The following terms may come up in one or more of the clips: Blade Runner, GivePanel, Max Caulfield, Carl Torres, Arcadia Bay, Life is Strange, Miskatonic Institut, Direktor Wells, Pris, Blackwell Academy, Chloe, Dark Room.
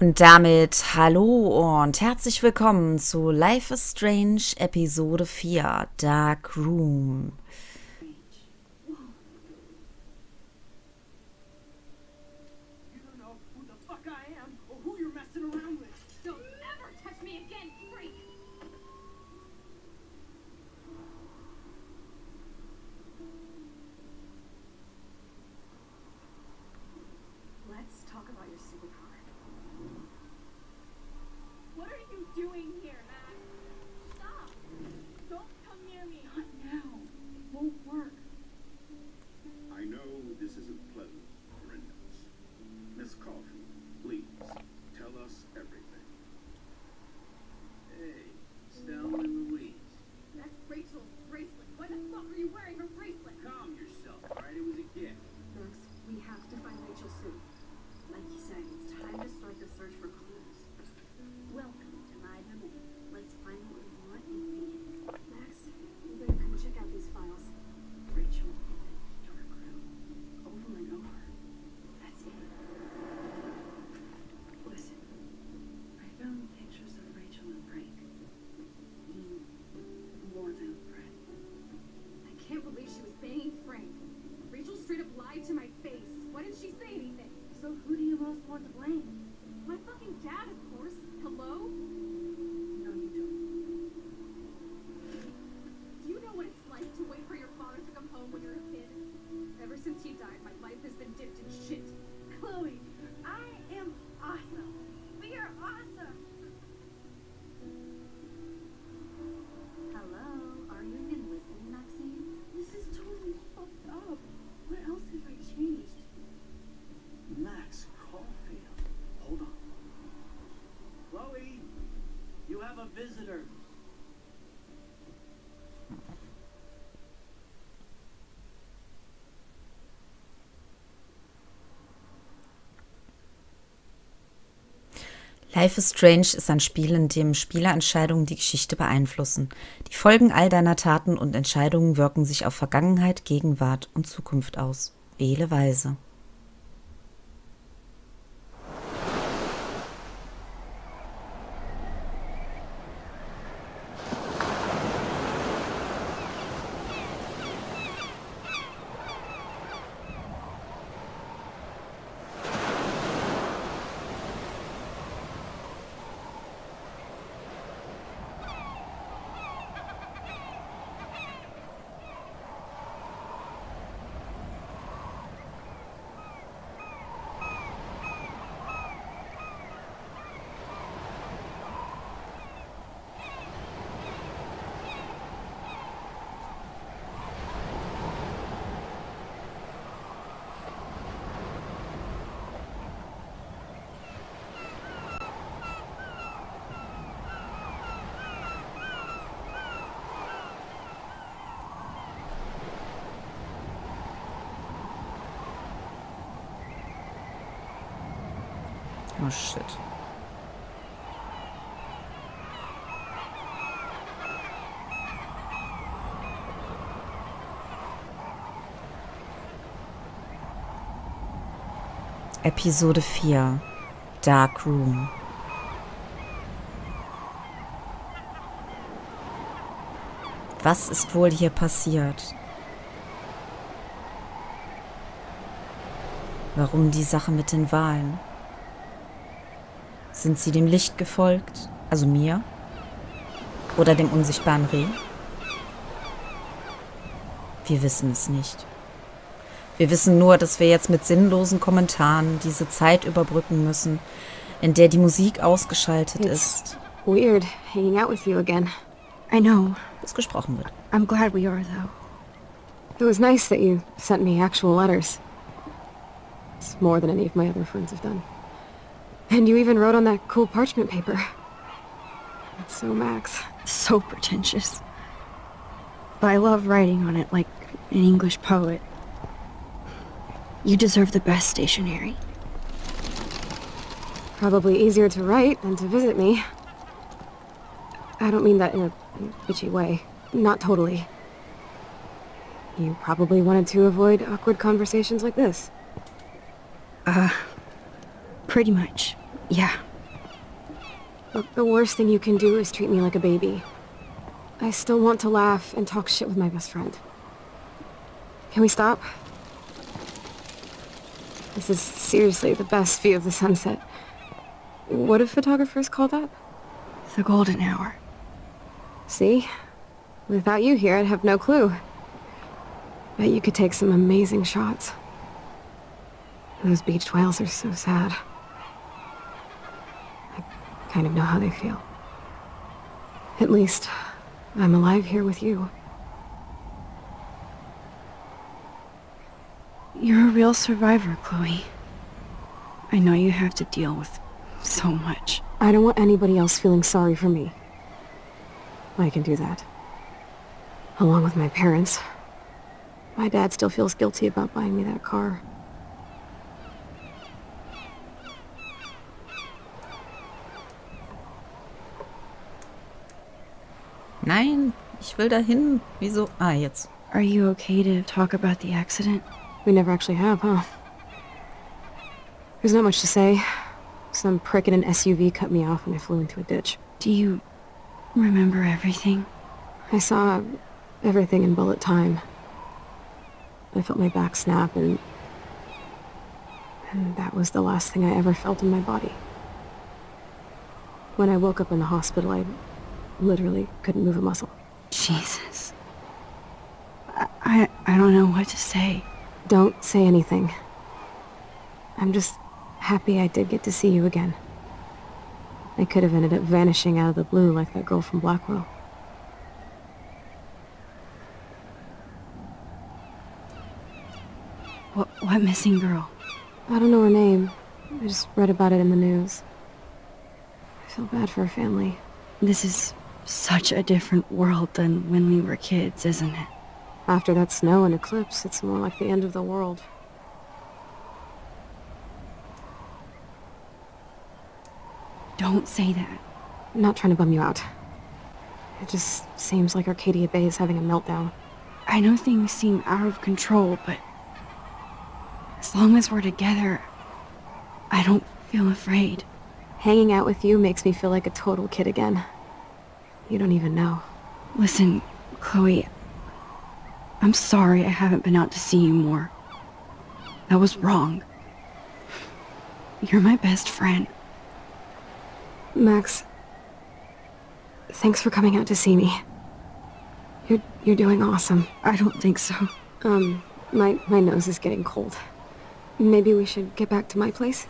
Und damit hallo und herzlich willkommen zu Life is Strange Episode 4, Dark Room. Visitor. Life is Strange ist ein Spiel, in dem Spielerentscheidungen die Geschichte beeinflussen. Die Folgen all deiner Taten und Entscheidungen wirken sich auf Vergangenheit, Gegenwart und Zukunft aus. Wähle weise. Oh shit. Episode 4, Dark Room. Was ist wohl hier passiert? Warum die Sache mit den Wahlen? Sind sie dem Licht gefolgt, also mir? Oder dem unsichtbaren Reh? Wir wissen es nicht. Wir wissen nur, dass wir jetzt mit sinnlosen Kommentaren diese Zeit überbrücken müssen, in der die Musik ausgeschaltet ist. Weird hanging out with you again. I know. Was gesprochen wird. I'm glad we are though. It was nice that you sent me actual letters. It's more than any of my other friends have done. And you even wrote on that cool parchment paper. That's so Max. So pretentious. But I love writing on it like an English poet. You deserve the best stationery. Probably easier to write than to visit me. I don't mean that in a bitchy way. Not totally. You probably wanted to avoid awkward conversations like this. Pretty much. Yeah. Look, the worst thing you can do is treat me like a baby. I still want to laugh and talk shit with my best friend. Can we stop? This is seriously the best view of the sunset. What do photographers call that? The golden hour. See? Without you here, I'd have no clue. Bet you could take some amazing shots. Those beached whales are so sad. I kind of know how they feel. At least, I'm alive here with you. You're a real survivor, Chloe. I know you have to deal with so much. I don't want anybody else feeling sorry for me. I can do that. Along with my parents. My dad still feels guilty about buying me that car. Nein, ich will dahin. Wieso? Ah, jetzt. Are you okay to talk about the accident? We never actually have, huh? There's not much to say. Some prick in an SUV cut me off when I flew into a ditch. Do you remember everything? I saw everything in bullet time. I felt my back snap and that was the last thing I ever felt in my body. When I woke up in the hospital, I literally couldn't move a muscle. Jesus. I don't know what to say. Don't say anything. I'm just happy I did get to see you again. I could have ended up vanishing out of the blue like that girl from Blackwell. What missing girl? I don't know her name. I just read about it in the news. I feel bad for her family. This is such a different world than when we were kids, isn't it? After that snow and eclipse, it's more like the end of the world. Don't say that. I'm not trying to bum you out. It just seems like Arcadia Bay is having a meltdown. I know things seem out of control, but as long as we're together, I don't feel afraid. Hanging out with you makes me feel like a total kid again. You don't even know. Listen, Chloe, I'm sorry I haven't been out to see you more. That was wrong. You're my best friend. Max, thanks for coming out to see me. You're doing awesome. I don't think so. My nose is getting cold. Maybe we should get back to my place?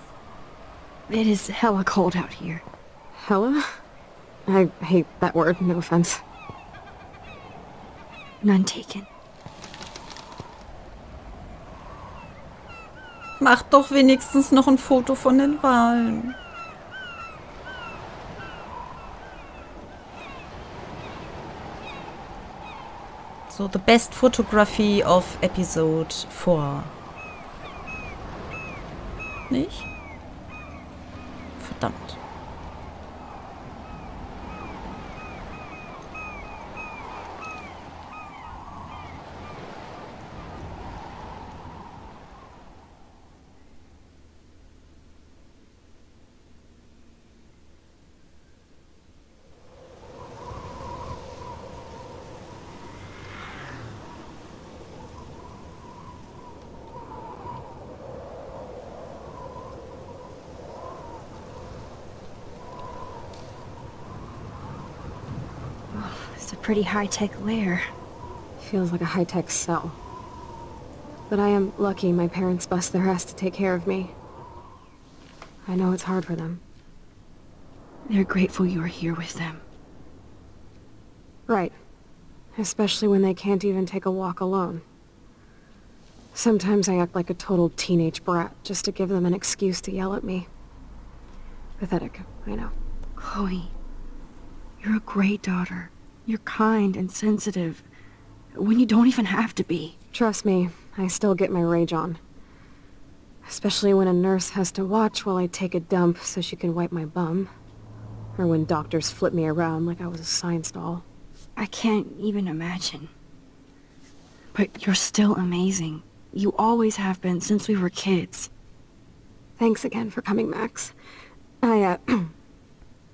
It is hella cold out here. Hella? I hate that word, no offense. None taken. Mach doch wenigstens noch ein Foto von den Wahlen. So, the best photography of episode 4. Nicht? Verdammt. Pretty high-tech lair. Feels like a high-tech cell. But I am lucky my parents bust their ass to take care of me. I know it's hard for them. They're grateful you're here with them. Right. Especially when they can't even take a walk alone. Sometimes I act like a total teenage brat just to give them an excuse to yell at me. Pathetic, I know. Chloe, you're a great daughter. You're kind and sensitive, when you don't even have to be. Trust me, I still get my rage on. Especially when a nurse has to watch while I take a dump so she can wipe my bum. Or when doctors flip me around like I was a science doll. I can't even imagine. But you're still amazing. You always have been since we were kids. Thanks again for coming, Max. I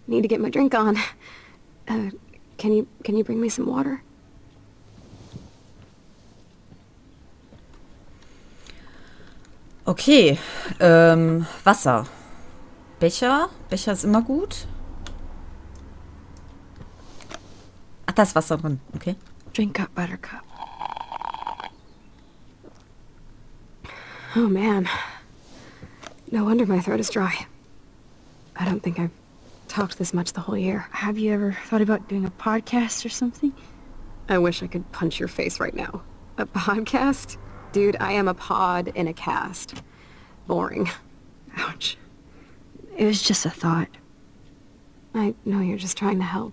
need to get my drink on. Can you bring me some water? Okay, Wasser. Becher? Becher ist immer gut. Ach, da ist Wasser drin, okay. Drink up, Buttercup. Oh man. No wonder my throat is dry. I don't think I've talked this much the whole year. Have you ever thought about doing a podcast or something? I wish I could punch your face right now. A podcast? Dude, I am a pod in a cast. Boring. Ouch. It was just a thought. I know you're just trying to help.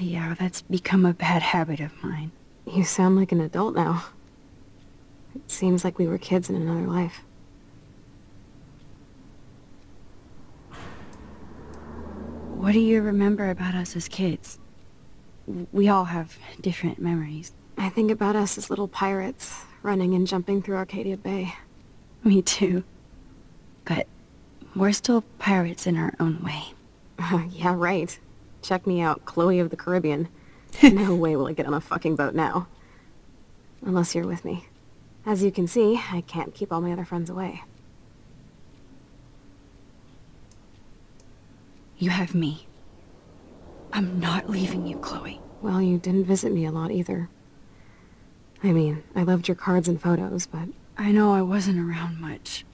Yeah, that's become a bad habit of mine. You sound like an adult now. It seems like we were kids in another life. What do you remember about us as kids? We all have different memories. I think about us as little pirates, running and jumping through Arcadia Bay. Me too. But we're still pirates in our own way. Yeah, right. Check me out, Chloe of the Caribbean. No way will I get on a fucking boat now. Unless you're with me. As you can see, I can't keep all my other friends away. You have me. I'm not leaving you, Chloe. Well, you didn't visit me a lot either. I mean, I loved your cards and photos, but... I know I wasn't around much.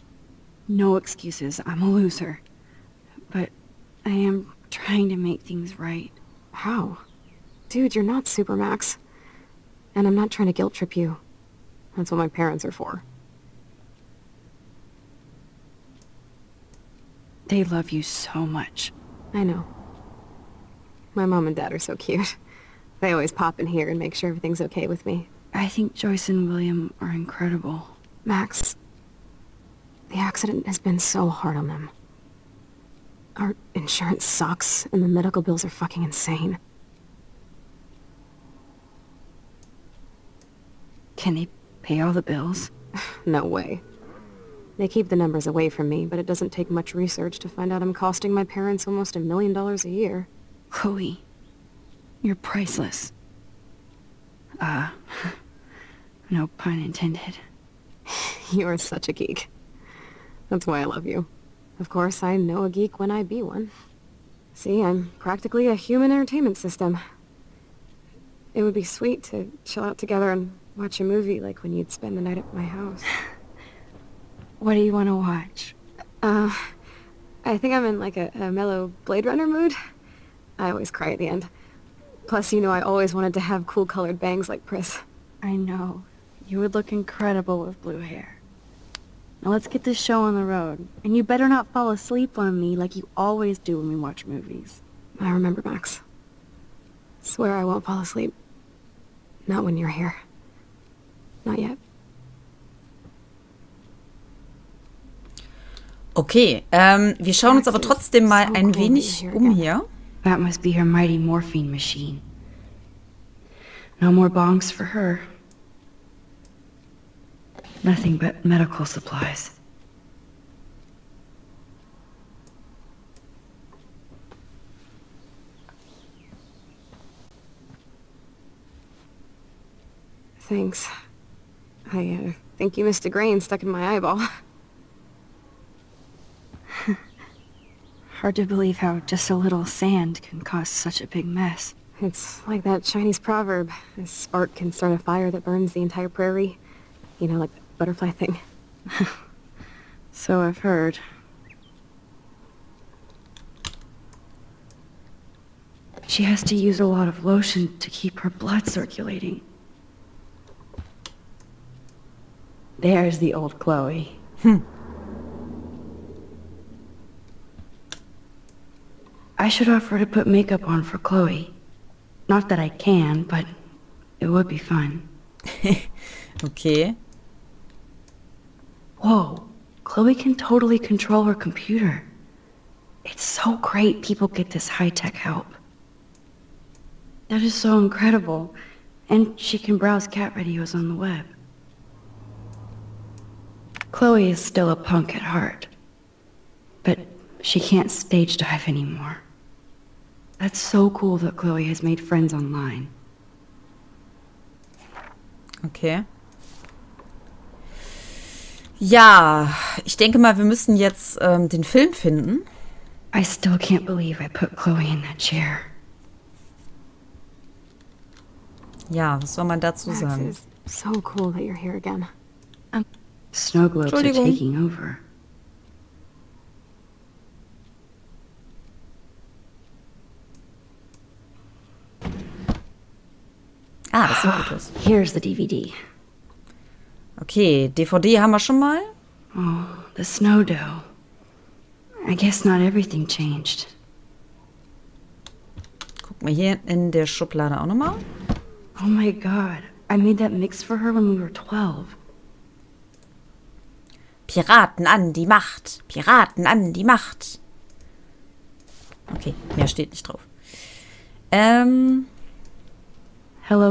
No excuses, I'm a loser. But I am trying to make things right. How? Dude, you're not Super Max. And I'm not trying to guilt trip you. That's what my parents are for. They love you so much. I know. My mom and dad are so cute. They always pop in here and make sure everything's okay with me. I think Joyce and William are incredible. Max, the accident has been so hard on them. Our insurance sucks and the medical bills are fucking insane. Can they pay all the bills? No way. They keep the numbers away from me, but it doesn't take much research to find out I'm costing my parents almost $1 million a year. Chloe, you're priceless. No pun intended. You are such a geek. That's why I love you. Of course, I know a geek when I be one. See, I'm practically a human entertainment system. It would be sweet to chill out together and watch a movie like when you'd spend the night at my house. What do you want to watch? I think I'm in like a mellow Blade Runner mood. I always cry at the end. Plus, you know, I always wanted to have cool colored bangs like Pris. I know. You would look incredible with blue hair. Now let's get this show on the road. And you better not fall asleep on me like you always do when we watch movies. I remember, Max. Swear I won't fall asleep. Not when you're here. Not yet. Okay, wir schauen uns aber trotzdem mal ein wenig hier. That must be her mighty morphine machine. No more bongs for her. Nothing but medical supplies. Thanks. I think you missed a grain stuck in my eyeball. Hard to believe how just a little sand can cause such a big mess. It's like that Chinese proverb. A spark can start a fire that burns the entire prairie. You know, like the butterfly thing. So I've heard. She has to use a lot of lotion to keep her blood circulating. There's the old Chloe. I should offer to put makeup on for Chloe. Not that I can, but it would be fun. Okay. Whoa, Chloe can totally control her computer. It's so great people get this high-tech help. That is so incredible. And she can browse cat videos on the web. Chloe is still a punk at heart. But She can't stage dive anymore. That's so cool that Chloe has made friends online. Okay. Ja, ich denke mal, wir müssen jetzt den Film finden. I still can't believe I put Chloe in that chair. Ja, was soll man dazu sagen? Max, it's so cool that you're here again. Snow globes are taking over. Ah, das ist gut. Here's the DVD. Okay, DVD haben wir schon mal. Oh, the snow dough. I guess not everything changed. Guck mal hier in der Schublade auch nochmal. Oh my God, I made that mix for her when we were 12. Piraten an die Macht, Piraten an die Macht. Okay, mehr steht nicht drauf. Hello,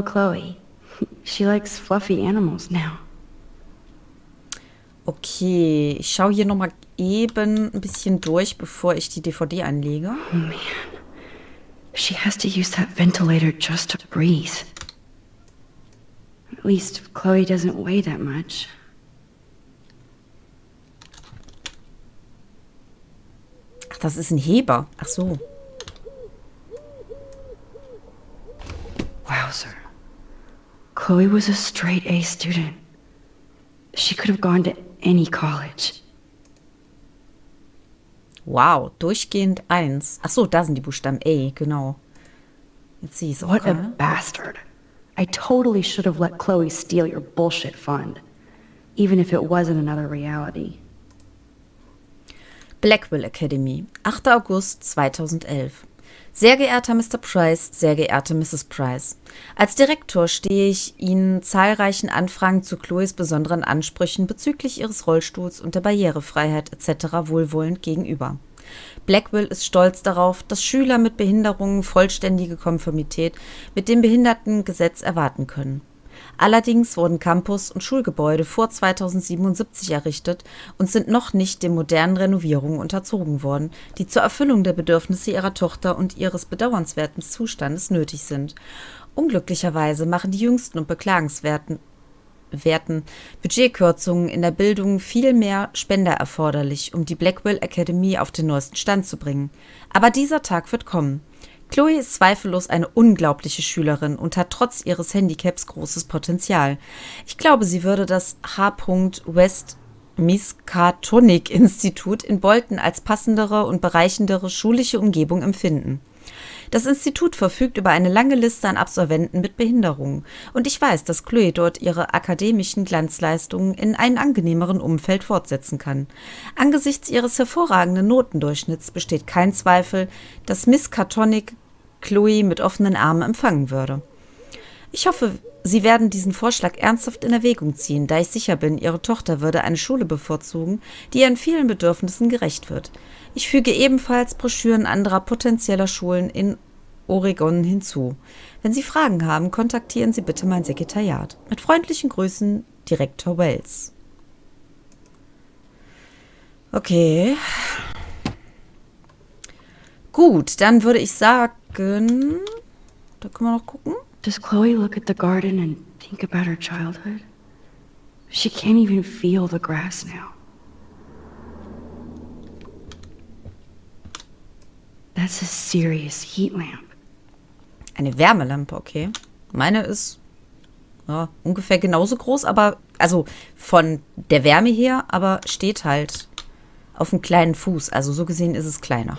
Chloe. She likes fluffy animals now. Okay, ich schaue hier nochmal eben ein bisschen durch, bevor ich die DVD anlege. Oh man, she has to use that ventilator just to breathe. At least Chloe doesn't weigh that much. Ach, das ist ein Heber. Ach so. Wowzer. Chloe was a straight A student. She could have gone to any college. Wow, durchgehend 1. Ach so, da sind die Buchstaben A, genau. Jetzt sehe ich es auch. What a bastard. I totally should have let Chloe steal your bullshit fund, even if it wasn't another reality. Blackwell Academy, 8. August 2011. Sehr geehrter Mr. Pris, sehr geehrte Mrs. Pris. Als Direktor stehe ich Ihnen zahlreichen Anfragen zu Chloes besonderen Ansprüchen bezüglich Ihres Rollstuhls und der Barrierefreiheit etc. wohlwollend gegenüber. Blackwell ist stolz darauf, dass Schüler mit Behinderungen vollständige Konformität mit dem Behindertengesetz erwarten können. Allerdings wurden Campus und Schulgebäude vor 2077 errichtet und sind noch nicht den modernen Renovierungen unterzogen worden, die zur Erfüllung der Bedürfnisse ihrer Tochter und ihres bedauernswerten Zustandes nötig sind. Unglücklicherweise machen die jüngsten und beklagenswerten Budgetkürzungen in der Bildung viel mehr Spender erforderlich, um die Blackwell Academy auf den neuesten Stand zu bringen. Aber dieser Tag wird kommen. Chloe ist zweifellos eine unglaubliche Schülerin und hat trotz ihres Handicaps großes Potenzial. Ich glaube, sie würde das H. West Miskatonic Institut in Bolton als passendere und bereichendere schulische Umgebung empfinden. Das Institut verfügt über eine lange Liste an Absolventen mit Behinderungen und ich weiß, dass Chloe dort ihre akademischen Glanzleistungen in einem angenehmeren Umfeld fortsetzen kann. Angesichts ihres hervorragenden Notendurchschnitts besteht kein Zweifel, dass Miskatonic Chloe mit offenen Armen empfangen würde. Ich hoffe, Sie werden diesen Vorschlag ernsthaft in Erwägung ziehen, da ich sicher bin, Ihre Tochter würde eine Schule bevorzugen, die ihren vielen Bedürfnissen gerecht wird. Ich füge ebenfalls Broschüren anderer potenzieller Schulen in Oregon hinzu. Wenn Sie Fragen haben, kontaktieren Sie bitte mein Sekretariat. Mit freundlichen Grüßen, Direktor Wells. Okay. Gut, dann würde ich sagen, da können wir noch gucken. Does Chloe look at the garden and think about her childhood? She can't even feel the grass now. That's a serious heat lamp. Eine Wärmelampe, okay. Meine ist ja, ungefähr genauso groß, aber also von der Wärme her, aber steht halt auf einem kleinen Fuß. Also so gesehen ist es kleiner.